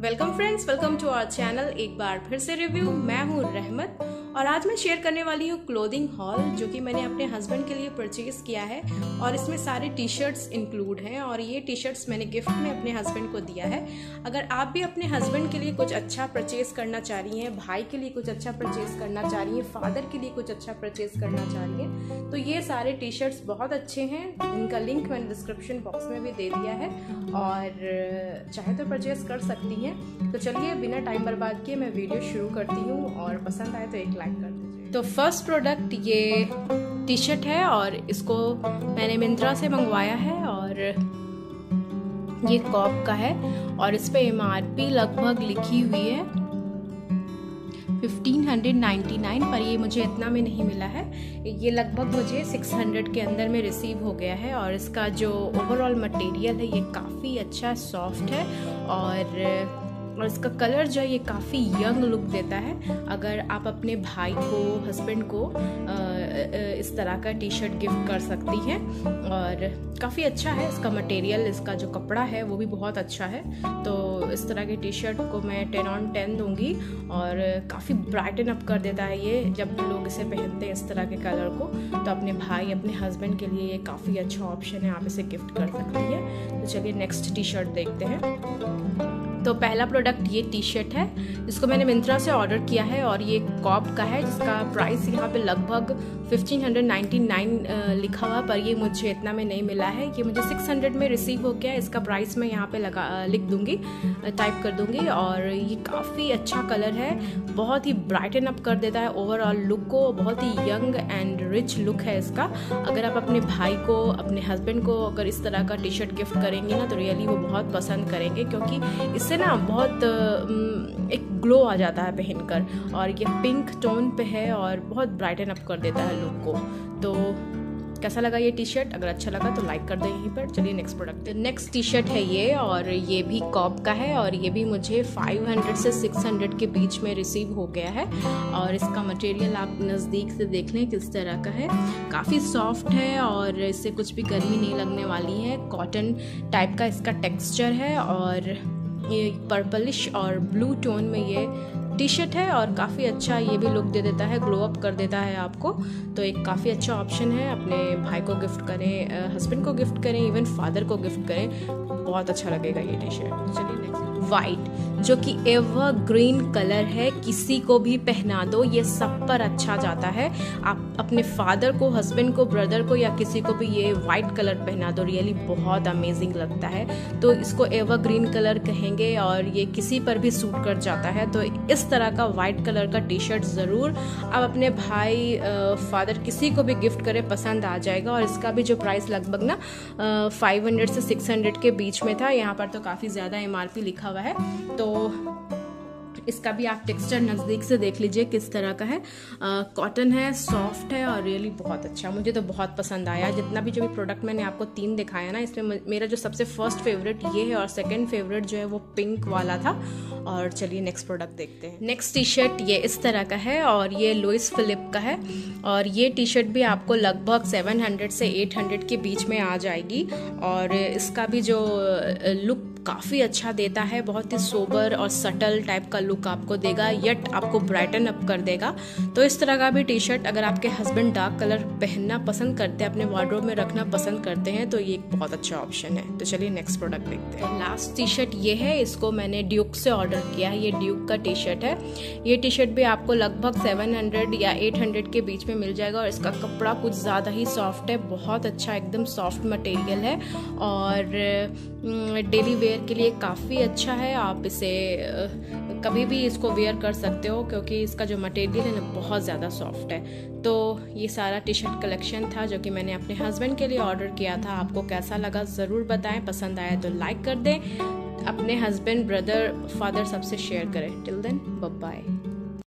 Welcome friends, welcome to our channel एक बार फिर से रिव्यू। मैं हूँ रहमत और आज मैं शेयर करने वाली हूँ क्लोथिंग हॉल जो कि मैंने अपने हस्बैंड के लिए परचेज़ किया है और इसमें सारे टी शर्ट्स इंक्लूड हैं और ये टी शर्ट्स मैंने गिफ्ट में अपने हस्बैंड को दिया है। अगर आप भी अपने हस्बैंड के लिए कुछ अच्छा परचेज़ करना चाह रही हैं, भाई के लिए कुछ अच्छा परचेज़ करना चाह रही हैं, फादर के लिए कुछ अच्छा परचेज़ करना चाह रही हैं तो ये सारे टी शर्ट्स बहुत अच्छे हैं। इनका लिंक मैंने डिस्क्रिप्शन बॉक्स में भी दे दिया है और चाहे तो परचेज़ कर सकती हैं। तो चलिए बिना टाइम बर्बाद किए मैं वीडियो शुरू करती हूँ और पसंद आए तो एक लाइक कर दीजिए। तो फर्स्ट प्रोडक्ट ये टी शर्ट है और इसको मैंने मिंत्रा से मंगवाया है और ये कॉब का है और इस पे MRP लगभग लिखी हुई है 1599 पर ये मुझे इतना में नहीं मिला है, ये लगभग मुझे 600 के अंदर में रिसीव हो गया है। और इसका जो ओवरऑल मटेरियल है ये काफ़ी अच्छा सॉफ्ट है और इसका कलर जो है ये काफ़ी यंग लुक देता है। अगर आप अपने भाई को, हस्बैंड को इस तरह का टी शर्ट गिफ्ट कर सकती हैं और काफ़ी अच्छा है इसका मटेरियल, इसका जो कपड़ा है वो भी बहुत अच्छा है। तो इस तरह के टी शर्ट को मैं 10/10 दूंगी और काफ़ी ब्राइटन अप कर देता है ये। जब लोग इसे पहनते हैं इस तरह के कलर को तो अपने भाई, अपने हस्बैंड के लिए ये काफ़ी अच्छा ऑप्शन है, आप इसे गिफ्ट कर सकती हैं। तो चलिए नेक्स्ट टी शर्ट देखते हैं। तो पहला प्रोडक्ट ये टी शर्ट है जिसको मैंने मिंत्रा से ऑर्डर किया है और ये कॉब का है जिसका प्राइस यहाँ पे लगभग 1599 लिखा हुआ पर ये मुझे इतना में नहीं मिला है, ये मुझे 600 में रिसीव हो गया। इसका प्राइस मैं यहाँ पे लिख दूँगी, टाइप कर दूँगी। और ये काफ़ी अच्छा कलर है, बहुत ही ब्राइटन अप कर देता है ओवरऑल लुक को, बहुत ही यंग एंड रिच लुक है इसका। अगर आप अपने भाई को, अपने हस्बैंड को अगर इस तरह का टी शर्ट गिफ्ट करेंगे ना तो रियली वो बहुत पसंद करेंगे क्योंकि इससे ना बहुत एक ग्लो आ जाता है पहनकर और ये पिंक टोन पे है और बहुत ब्राइटन अप कर देता है लुक को। तो कैसा लगा ये टी शर्ट? अगर अच्छा लगा तो लाइक कर दें यहीं पर। चलिए next product, next T shirt है ये और ये भी कॉब का है और ये भी मुझे 500 से 600 के बीच में रिसीव हो गया है। और इसका मटेरियल आप नज़दीक से देख लें किस तरह का है, काफ़ी सॉफ्ट है और इससे कुछ भी गर्मी नहीं लगने वाली है। कॉटन टाइप का इसका टेक्स्चर है और ये पर्पलिश और ब्लू टोन में ये टी शर्ट है और काफ़ी अच्छा ये भी लुक दे देता है, ग्लो अप कर देता है आपको। तो एक काफ़ी अच्छा ऑप्शन है, अपने भाई को गिफ्ट करें, हस्बैंड को गिफ्ट करें, इवन फादर को गिफ्ट करें, बहुत अच्छा लगेगा ये टी शर्ट। चलिए नेक्स्ट, वाइट जो कि एवर ग्रीन कलर है, किसी को भी पहना दो ये सब पर अच्छा जाता है। आप अपने फादर को, हस्बैंड को, ब्रदर को या किसी को भी ये वाइट कलर पहना दो, रियली बहुत अमेजिंग लगता है। तो इसको एवर ग्रीन कलर कहेंगे और ये किसी पर भी सूट कर जाता है। तो इस तरह का वाइट कलर का टी शर्ट ज़रूर आप अपने भाई, फादर, किसी को भी गिफ्ट करें, पसंद आ जाएगा। और इसका भी जो प्राइस लगभग ना 500 से 600 के बीच में था, यहाँ पर तो काफ़ी ज़्यादा MRP लिखा हुआ है। तो इसका भी आप टेक्सचर नज़दीक से देख लीजिए किस तरह का है, कॉटन है, सॉफ्ट है और रियली बहुत अच्छा, मुझे तो बहुत पसंद आया। जितना भी जो भी प्रोडक्ट मैंने आपको 3 दिखाया ना, इसमें मेरा जो सबसे फर्स्ट फेवरेट ये है और सेकंड फेवरेट जो है वो पिंक वाला था। और चलिए नेक्स्ट प्रोडक्ट देखते हैं। नेक्स्ट टी शर्ट ये इस तरह का है और ये लुइस फिलिप का है और ये टी शर्ट भी आपको लगभग 700 से 800 के बीच में आ जाएगी। और इसका भी जो लुक काफ़ी अच्छा देता है, बहुत ही सोबर और सटल टाइप का लुक आपको देगा यट आपको ब्राइटन अप कर देगा। तो इस तरह का भी टी शर्ट अगर आपके हस्बैंड डार्क कलर पहनना पसंद करते हैं, अपने वार्डरोब में रखना पसंद करते हैं तो ये एक बहुत अच्छा ऑप्शन है। तो चलिए नेक्स्ट प्रोडक्ट देखते हैं। लास्ट टी शर्ट ये है, इसको मैंने ड्यूक से ऑर्डर किया है, ये ड्यूक का टी शर्ट है। ये टी शर्ट भी आपको लगभग 700 या 800 के बीच में मिल जाएगा और इसका कपड़ा कुछ ज़्यादा ही सॉफ्ट है, बहुत अच्छा एकदम सॉफ्ट मटेरियल है और डेली वेयर के लिए काफ़ी अच्छा है। आप इसे कभी भी इसको वेयर कर सकते हो क्योंकि इसका जो मटेरियल है ना बहुत ज़्यादा सॉफ्ट है। तो ये सारा टी शर्ट कलेक्शन था जो कि मैंने अपने हस्बैंड के लिए ऑर्डर किया था। आपको कैसा लगा ज़रूर बताएं, पसंद आया तो लाइक कर दें, अपने हस्बैंड, ब्रदर, फादर सबसे शेयर करें। Till then bye bye.